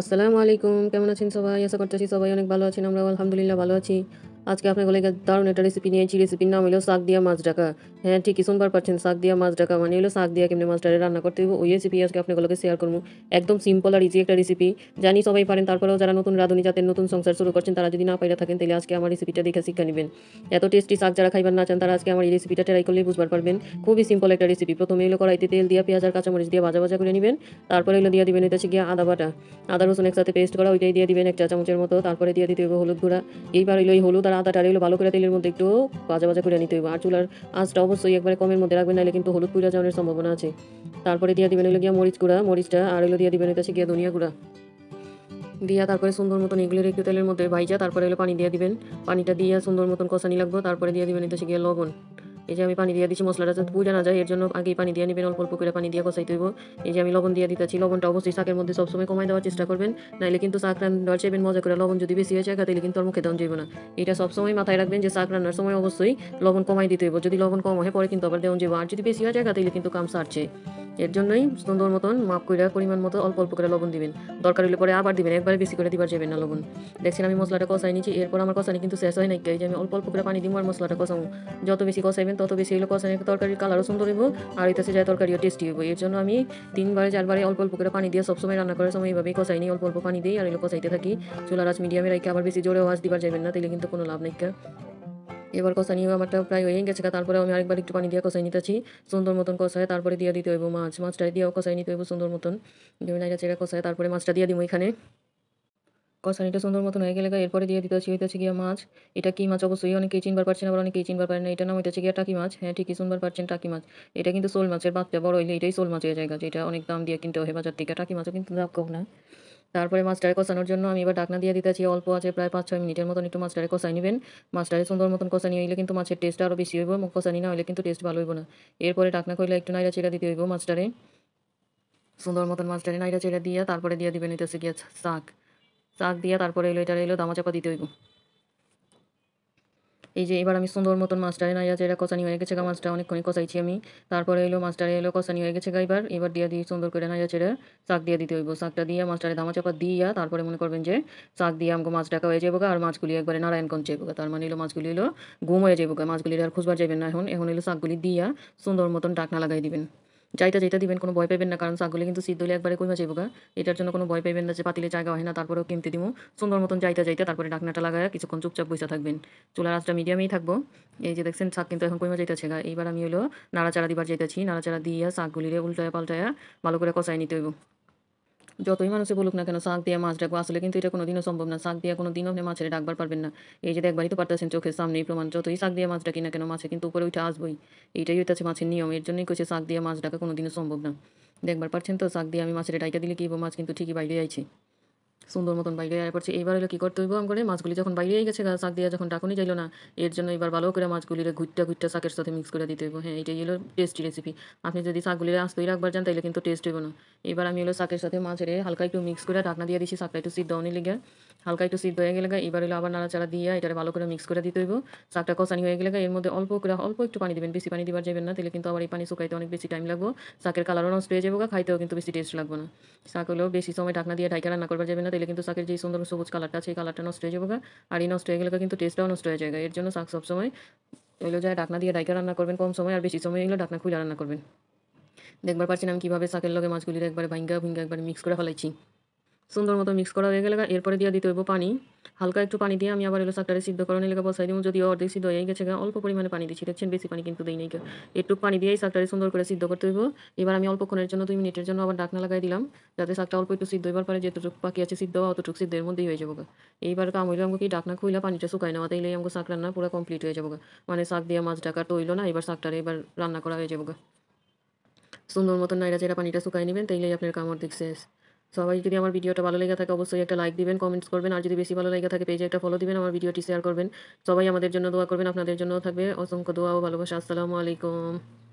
আসসালামু আলাইকুম, কেমন আছেন সবাই? আশা করতেছি সবাই অনেক ভালো আছেন। আমরা আলহামদুলিল্লাহ ভালো আছি। আজকে আপনাদের দারুণ একটা রেসিপি নিয়েছি। রেসিপির নাম হলো শাক দিয়া মাছ ঢাকা। হ্যাঁ, ঠিকই শুনবার পাচ্ছেন, শাক দিয়া মাছ ঢাকা মানে হলো শাক দিয়া কেমনে মাছটারে রান্না করতে হবে ওই রেসিপি আজকে আপনাদের শেয়ার করবো। একদম সিম্পল আর ইজি একটা রেসিপি, জানি সবাই পারেন। তারপরেও যারা নতুন রাঁধুনি, যাতে নতুন সংসার শুরু করছেন, তারা যদি না পাইরা থাকেন তাহলে আজকে আমার রেসিপিটা দেখে শিক্ষা নেবেন। এত টেস্টি শাক যারা খাইবার না চান তারা আজকে আমার এই রেসিপিটা ট্রাই করলেই বুঝবার পারবেন। খুবই সিম্পল একটা রেসিপি। প্রথমে হলো কড়াইতে তেল দিয়ে পেঁয়াজ আর কাঁচামরিচ দিয়ে ভাজা ভাজা করে নেবেন। তারপরে হলো দিয়ে দিবেন হচ্ছে গিয়ে আদা বাটা, আদা রসুন একসাথে পেস্ট করা, ওইটাই দিয়ে দিবেন 1 চা চামচের মতো। তারপরে দিয়ে দিতে হবে হলুদ গুঁড়া। এইবার হলো এই হলুদ আর আদাটা হলো ভালো করে তেলের মধ্যে একটু ভাজা ভাজা করে নিতে হবে। আর চুলার আঁচটা অবশ্যই একবারে কমের মধ্যে রাখবেন, নাহলে কিন্তু হলুদ পুড়ে যাওয়ার সম্ভাবনা আছে। তারপরে দিয়ে দিবেন হলো গিয়া মরিচ গুঁড়া, মরিচটা আর হলো দিয়ে দিবেন হচ্ছে গিয়া ধনিয়া গুঁড়া দিয়া। তারপরে সুন্দর মতন এগুলোর একটু তেলের মধ্যে ভাইজা তারপরে হলো পানি দিয়ে দিবেন। পানিটা দিয়ে সুন্দর মতন কষানি লাগবে। তারপরে দিয়ে দিবেন হচ্ছে গিয়া লবণ। এই যে আমি পানি দিয়ে দিচ্ছি, মশলাটা যাতে পুড়ে না যায় এর জন্য আগেই পানি দিয়ে নেবেন। অল্প অল্প করে পানি দিয়ে কষাইতে হইব। এই যে আমি লবণ দিয়ে দিতেছি। লবণটা অবশ্যই শাকের মধ্যে সবসময় কমাই দেওয়ার চেষ্টা করবেন, নাহলে কিন্তু শাক রান্নার চেয়ে মজা করে লবণ যদি বেশি হয়ে যায় তাহলে কিন্তু আর মুখে দেওয়া যাবে না। এটা সবসময় মাথায় রাখবেন যে শাক রান্নার সময় অবশ্যই লবণ কমাই দিতে হইব। যদি লবণ কম হয় পরে কিন্তু আবার দেওয়া যাবে, আর যদি বেশি হয়ে যায় তাহলে কিন্তু কাম সারছে। এর জন্যই সুন্দর মতন মাপ করে পরিমাণ মতো অল্প অল্প করে লবণ দিবেন। দরকার হলে পরে আবার দিবেন, একবারে বেশি করে দিবার যাবেন না লবণ। দেখছেন আমি মশলাটা কষাই নিচ্ছি, এরপর আমার কষানি কিন্তু শেষ হয় নাই। এই যে আমি অল্প অল্প করে পানি দিব আর মশলাটা কষাবো। যত বেশি কষাইবেন তত বেশি হলো কষানি তরকারির কালারও সুন্দর হইব, আর এতে যায় তরকারিও টেস্টি হইব। এর জন্য আমি 3-4 বার অল্প অল্প করে পানি দিয়ে সবসময় রান্না করার সময় এইভাবেই কষাই নিই, অল্প অল্প পানি দিই আর এগুলো কষাইতে থাকি। চুলার আঁচ মিডিয়ামে রাখি, আবার বেশি জোরে আওয়াজ দিবার যাবেন না, তাহলে কিন্তু কোনো লাভ নাই। এবার কষানি আমারটা প্রায় হয়ে গেছে। তারপরে আমি আরেকবার একটু পানি দিয়ে কষাই নিতেছি সুন্দর মতন কষায়। তারপরে দিয়ে দিতে হইব মাছ, মাছটা দিয়েও কষাই নিতে হইব সুন্দর মতন। এটা কষায় তারপরে মাছটা দিয়ে দিব। এখানে কষানিটা সুন্দর মতন হয়ে গেলে এরপরে দিয়ে দিতেছি হইতেছে গিয়া মাছ। এটা কি মাছ অবশ্যই অনেকেই চিনবার পারছেন, আবার অনেকেই চিনবার পারেন না। এটা নাম হইতেছে গিয়া টাকি মাছ। হ্যাঁ, ঠিকই শুনবার পারছেন, টাকি মাছ। এটা কিন্তু শোল মাছের বাচ্চা বড় হইলে এটাই শোল মাছের জায়গা, এটা অনেক দাম দিয়ে কিনতে হয় বাজার থেকে। টাকি মাছও কিন্তু দাম কম না। তারপরে মাছটারে কষানোর জন্য আমি এবার ঢাকনা দিয়ে দিতেছি। অল্প আছে প্রায় 5-6 মিনিটের মতন একটু মাছটারে কষাই নেবেন। মাছটারে সুন্দর মতন কষানি হইলে কিন্তু মাছের টেস্ট আরও বেশি হইব, কষানি না হইলে কিন্তু টেস্ট ভালো হইব না। এরপরে ঢাকনা কইলে একটু নাইড়া চেড়া দিতে হইব মাছটারে সুন্দর মতন। মাছটারে নাইড়া চেড়া দিয়ে তারপরে দিয়ে দিবেন হইতেছে গিয়া শাক দিয়ে। তারপরে এলো এটা এলো দামা চাপা দিতে হইব। এই যে এবার আমি সুন্দর মতন মাছটারে নাইড়া চেড়া কষানি হয়ে গেছে। মাছটা অনেকক্ষণ কষাইছি আমি। তারপরে এলো মাছটারে এলো কষানি হয়ে গেছে। এবার দিয়ে দিয়ে সুন্দর করে নাইড়া চেড়া শাক দিয়ে দিতে হইব। শাকটা দিয়ে মাছটারে দামা চাপা দিয়া তারপরে মনে করবেন যে শাক দিয়ে আমাকে মাছ ঢাকা হয়ে যাবো, আর মাছগুলি একবারে নারায়ণগঞ্জ যাবো। তার মানে এলো মাছগুলি এলো গুম হয়ে যাবো, মাছগুলি আর খুঁজবার যাবেন না। এখন এলো শাকগুলি দিয়া সুন্দর মতন ঢাকনা লাগাই দিবেন। যাইতে দিবেন, কোনো ভয় পাবেন না, কারণ শাকগুলি কিন্তু সিদ্ধ হলে একবারে কমে যাবো। এটার জন্য কোনো ভয় পাবেন না যে পাতিলে জায়গা হয় না। তারপরেও কিনতে দিব সুন্দর মতন যাইতে। তারপরে ঢাকনাটা লাগায় কিছুক্ষণ চুপচাপ বসে থাকবেন। চুলার আঁচটা মিডিয়ামেই থাকবো। এই যে দেখছেন শাক কিন্তু এখন কমে যাইতেছে। এইবার আমি হলো নাড়াচাড়া দিবার যাইতেছি। নাড়াচাড়া দিয়ে শাকগুলিরে উল্টায় পাল্টায় ভালো করে কষাই নিতে হইব। যতই মানুষে বলুক না কেন শাক দিয়ে মাছ ডাকবো, আসলে কিন্তু এটা কোনোদিনও সম্ভব না। শাক দিয়ে কোনোদিনও আপনি মাছের ডাকবার পারবেন না। এই যে একবারই তো পারতেছেন চোখের সামনে প্রমাণ। যতই শাক দিয়ে মাছ ডাকি না কেন মাছে কিন্তু উপরে উঠে আসবই, এইটাই হইতেছে মাছের নিয়ম। এর জন্যই কইছে শাক দিয়ে মাছ ডাকা কোনোদিনও সম্ভব না। দেখবার পারছেন তো, শাক দিয়ে আমি মাছের ডাইকা দিলে কি মাছ কিন্তু ঠিকই বাইরে আইছে, সুন্দর মতন বাইরে আয় পড়ছে। এইবার হলো কী করতে হইব, আমি করে মাছগুলি যখন বাইরে গেছে শাক দিয়ে যখন ডাকুনি যাইল না, এর জন্য এবার ভালো করে মাছগুলিরে ঘুরটা শাকের সাথে মিক্স করে দিতে হইব। হ্যাঁ, এটাই হলো টেস্টি রেসিপি। আপনি যদি শাকগুলিরে আস্তই রাখবার যান তাহলে কিন্তু টেস্ট হইব না। এবার আমি হলো শাকের সাথে মাছের হালকা একটু মিক্স করে ঢাকনা দিয়ে দিচ্ছি। শাকটা একটু সিদ্ধ হওয়া লেগে, হালকা একটু সিদ্ধ হয়ে গেলে এবার হলো আবার নাড়াচাড়া দিয়ে এটারে ভালো করে মিক্স করে দিতে হইব। শাকটা কষানি হয়ে গেলে এর মধ্যে অল্প একটু পানি দিবেন, বেশি পানি দিবার যাবেন না, তাহলে কিন্তু আবার এই পানি শুকাইতে অনেক বেশি টাইম লাগবে। শাকের কালারও নষ্ট হয়ে যাবো, খাইতেও কিন্তু বেশি টেস্ট লাগবে না। শাক হলো বেশি সময় ঢাকনা দিয়ে ঢাকা রান্না করবার যাবে না, তাহলে কিন্তু শাকের যে সুন্দর সবুজ কালারটা আছে এই কালারটা নষ্ট হয়ে যাবে, আর এই নষ্ট হয়ে গেলে কিন্তু টেস্টটাও নষ্ট হয়ে যায়। এর জন্য শাক সবসময় এগুলো যায় ঢাকনা দিয়ে ঢাকা রান্না করবেন কম সময়, আর বেশি সময় এগুলো ঢাকনা খুলে রান্না করবেন। দেখবার পারছেন আমি কীভাবে শাকের লগে মাছগুলির একবার ভাঙ্গা একবার মিক্স করে ফেলাইছি। সুন্দর মতো মিক্স করা হয়ে গেলে এরপরে দিয়ে দিতে হইব পানি। হালকা একটু পানি দিয়ে আমি আবার এলো শাকটারে সিদ্ধ করানোর লেগে বসাই দিব। যদিও অর্ধেক সিদ্ধ হয়ে গেছে, অল্প পরিমাণে পানি দিচ্ছি। দেখছেন বেশি পানি কিন্তু দিই নাই, একটু পানি দিয়েই শাকটারে সুন্দর করে সিদ্ধ করতে হইব। এবার আমি অল্পক্ষণের জন্য 2 মিনিটের জন্য আবার ঢাকনা লাগাই দিলাম, যাতে শাকটা অল্প একটু সিদ্ধ হইবার পরে যেটুকু বাকি আছে সিদ্ধ হওয়া অতটুকু সিদ্ধের মধ্যেই হয়ে যাবো। এইবার কাম হইলো আমাকে ঢাকনা খুলে পানিটা শুকাই নেওয়া, তাইলে আমাকে শাক রান্না পুরো কমপ্লিট হয়ে যাবো। মানে শাক দিয়ে মাছ ঢাকা তৈল না, এবার শাকটারে এবার রান্না করা হয়ে যাবো। সুন্দর মতন নাইড়া চেরা পানিটা শুকাই নেবেন, তাইলেই আপনার কাম অর্ধেক শেষ। সবাই যদি আমার ভিডিওটা ভালো লেগে থাকে অবশ্যই একটা লাইক দিবেন, কমেন্টস করবেন, আর যদি বেশি ভালো লেগে থাকে পেজে একটা ফলো দিবেন, আমার ভিডিওটি শেয়ার করবেন। সবাই আমাদের জন্য দোয়া করবেন, আপনাদের জন্য থাকবে অসংখ্য দোয়া ও ভালোবাসা। আসসালামু আলাইকুম।